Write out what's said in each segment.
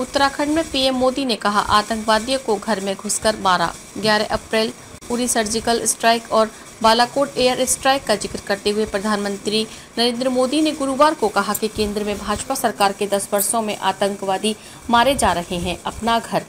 उत्तराखंड में पीएम मोदी ने कहा, आतंकवादियों को घर में घुसकर मारा। 11 अप्रैल पूरी सर्जिकल स्ट्राइक और बालाकोट एयर स्ट्राइक का जिक्र करते हुए प्रधानमंत्री नरेंद्र मोदी ने गुरुवार को कहा कि केंद्र में भाजपा सरकार के 10 वर्षों में आतंकवादी मारे जा रहे हैं। अपना घर।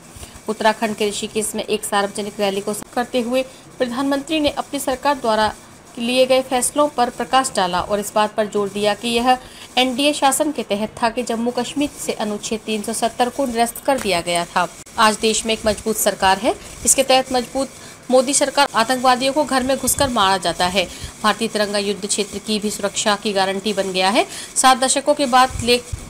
उत्तराखंड के ऋषिकेश में एक सार्वजनिक रैली को संबोधित करते हुए प्रधानमंत्री ने अपनी सरकार द्वारा लिए गए फैसलों पर प्रकाश डाला और इस बात पर जोर दिया कि यह एनडीए शासन के तहत था कि जम्मू कश्मीर से अनुच्छेद 370 को निरस्त कर दिया गया था। आज देश में एक मजबूत सरकार है। इसके तहत मजबूत मोदी सरकार आतंकवादियों को घर में घुसकर मारा जाता है। भारतीय तिरंगा युद्ध क्षेत्र की भी सुरक्षा की गारंटी बन गया है। 7 दशकों के बाद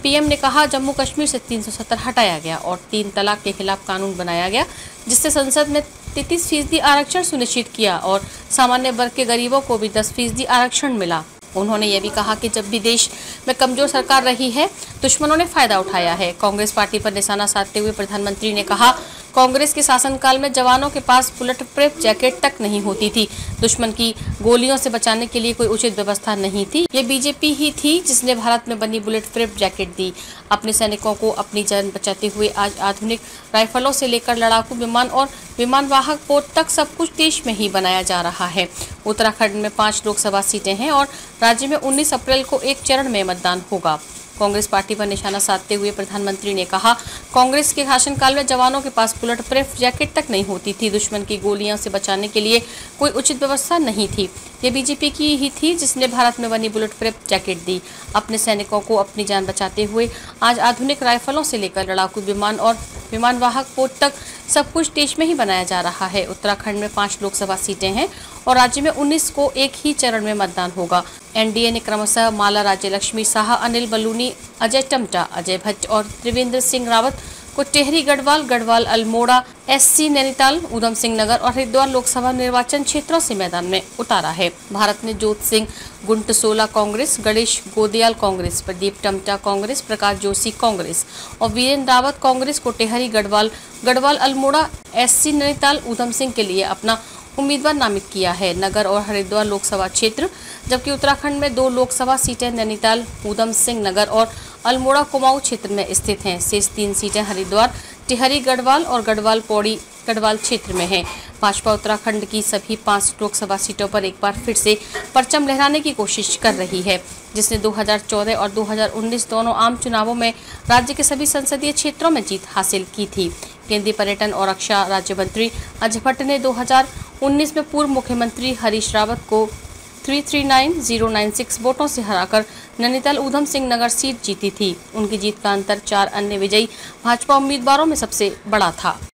पीएम ने कहा, जम्मू कश्मीर से 370 हटाया गया और 3 तलाक के खिलाफ कानून बनाया गया, जिससे संसद में 33% आरक्षण सुनिश्चित किया और सामान्य वर्ग के गरीबों को भी 10% आरक्षण मिला। उन्होंने यह भी कहा कि जब भी देश में कमजोर सरकार रही है, दुश्मनों ने फायदा उठाया है। कांग्रेस पार्टी पर निशाना साधते हुए प्रधानमंत्री ने कहा, कांग्रेस के शासनकाल में जवानों के पास बुलेट प्रूफ जैकेट तक नहीं होती थी। दुश्मन की गोलियों से बचाने के लिए कोई उचित व्यवस्था नहीं थी। ये बीजेपी ही थी जिसने भारत में बनी बुलेट प्रूफ जैकेट दी। अपने सैनिकों को अपनी जान बचाते हुए आज आधुनिक राइफलों से लेकर लड़ाकू विमान और विमानवाहक पोत तक सब कुछ देश में ही बनाया जा रहा है। उत्तराखंड में 5 लोकसभा सीटें हैं और राज्य में 19 अप्रैल को एक चरण में मतदान होगा। कांग्रेस पार्टी पर निशाना साधते हुए प्रधानमंत्री ने कहा, कांग्रेस के शासनकाल में जवानों के पास बुलेट प्रूफ जैकेट तक नहीं होती थी। दुश्मन की गोलियों से बचाने के लिए कोई उचित व्यवस्था नहीं थी। ये बीजेपी की ही थी जिसने भारत में बनी बुलेट प्रूफ जैकेट दी। अपने सैनिकों को अपनी जान बचाते हुए आज आधुनिक राइफलों से लेकर लड़ाकू विमान और विमानवाहक पोत तक सब कुछ देश में ही बनाया जा रहा है। उत्तराखंड में 5 लोकसभा सीटें हैं और राज्य में 19 को एक ही चरण में मतदान होगा। एनडीए ने क्रमशः माला राज्य लक्ष्मी शाह, अनिल बलूनी, अजय टमटा, अजय भट्ट और त्रिवेंद्र सिंह रावत को टेहरी गढ़वाल, अल्मोड़ा, एससी, नैनीताल, उधम सिंह नगर और हरिद्वार लोकसभा निर्वाचन क्षेत्रों से मैदान में उतारा है। भारत ने जोत सिंह गुंटसोला कांग्रेस, गणेश गोदियाल कांग्रेस, प्रदीप टमटा कांग्रेस, प्रकाश जोशी कांग्रेस और बी एन रावत कांग्रेस को टेहरी गढ़वाल, अल्मोड़ा, एससी, नैनीताल, उधम सिंह के लिए अपना उम्मीदवार नामित किया है। नगर और हरिद्वार लोकसभा क्षेत्र, जबकि उत्तराखंड में 2 लोकसभा सीटें नैनीताल, ऊधम सिंह नगर और अल्मोड़ा कुमाऊं क्षेत्र में स्थित हैं। शेष 3 सीटें हरिद्वार, टिहरी गढ़वाल और गढ़वाल पौड़ी गढ़वाल क्षेत्र में हैं। भाजपा उत्तराखंड की सभी 5 लोकसभा सीटों पर एक बार फिर से परचम लहराने की कोशिश कर रही है, जिसने 2014 और 2019 दोनों आम चुनावों में राज्य के सभी संसदीय क्षेत्रों में जीत हासिल की थी। केंद्रीय पर्यटन और रक्षा राज्य मंत्री अजय भट्ट ने 2019 में पूर्व मुख्यमंत्री हरीश रावत को 339096 वोटों से हराकर नैनीताल ऊधम सिंह नगर सीट जीती थी। उनकी जीत का अंतर 4 अन्य विजयी भाजपा उम्मीदवारों में सबसे बड़ा था।